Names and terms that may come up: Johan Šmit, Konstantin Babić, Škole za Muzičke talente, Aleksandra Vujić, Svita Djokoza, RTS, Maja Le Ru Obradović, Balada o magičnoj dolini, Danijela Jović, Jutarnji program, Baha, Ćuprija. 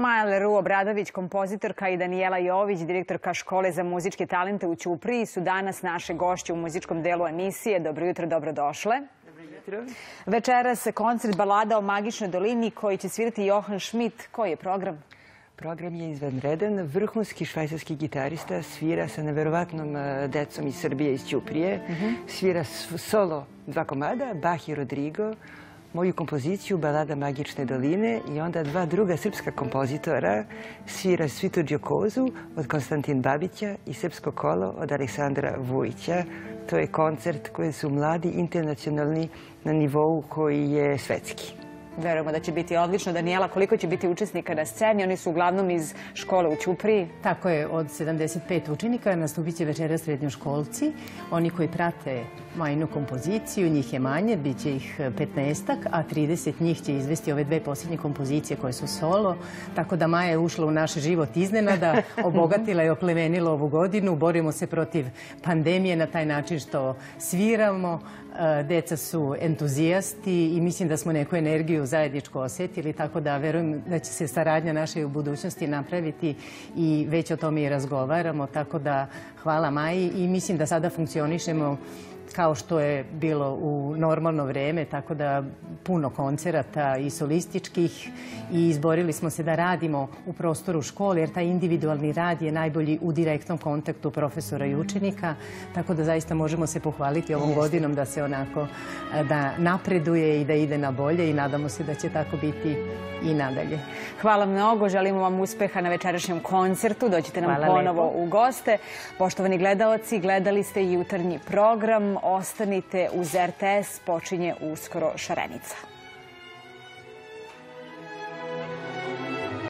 Maja Le Ru Obradović, kompozitorka, i Danijela Jović, direktorka Škole za muzičke talente u Ćupriji, su danas naše gošće u muzičkom delu emisije. Dobro jutro, dobrodošle. Dobro jutro. Večeras koncert Balada o magičnoj dolini koji će svirati Johan Šmit. Koji je program? Program je izvanredan. Vrhunski švajcarski gitarista svira sa neverovatnom decom iz Srbije, iz Ćuprije. Svira solo 2 komada, Baha i Rodrigo, moju kompoziciju Balada magične doline, i onda 2 druga srpska kompozitora svira Svitu Djokozu od Konstantina Babića i Srpsko kolo od Aleksandra Vujića. To je koncert koji su mladi, internacionalni, na nivou koji je svetski. Verujemo da će biti odlično. Danijela, koliko će biti učesnika na sceni? Oni su uglavnom iz škole u Ćupriji. Tako je, od 75 učenika nastupit će večera srednjoškolci. Oni koji prate Majinu kompoziciju, njih je manje, bit će ih 15-ak, a 30 njih će izvesti ove 2 posljednje kompozicije koje su solo. Tako da Maja je ušla u naš život iznenada, obogatila i oplemenila ovu godinu. Borimo se protiv pandemije na taj način što sviramo. Deca su entuzijasti i mislim da smo neku energiju zajedničko osetili, tako da verujem da će se saradnja naše u budućnosti napraviti i već o tome i razgovaramo, tako da hvala Maji i mislim da sada funkcionišemo kao što je bilo u normalno vreme, tako da puno koncerata i solističkih, i izborili smo se da radimo u prostoru škole, jer taj individualni rad je najbolji u direktnom kontaktu profesora i učenika, tako da zaista možemo se pohvaliti ovom godinom da se onako da napreduje i da ide na bolje, i nadamo se da će tako biti i nadalje. Hvala mnogo, želimo vam uspeha na večerašnjem koncertu, dođite nam ponovo u goste. Poštovani gledaoci, gledali ste i jutarnji program. Ostanite uz RTS, počinje uskoro šarenica.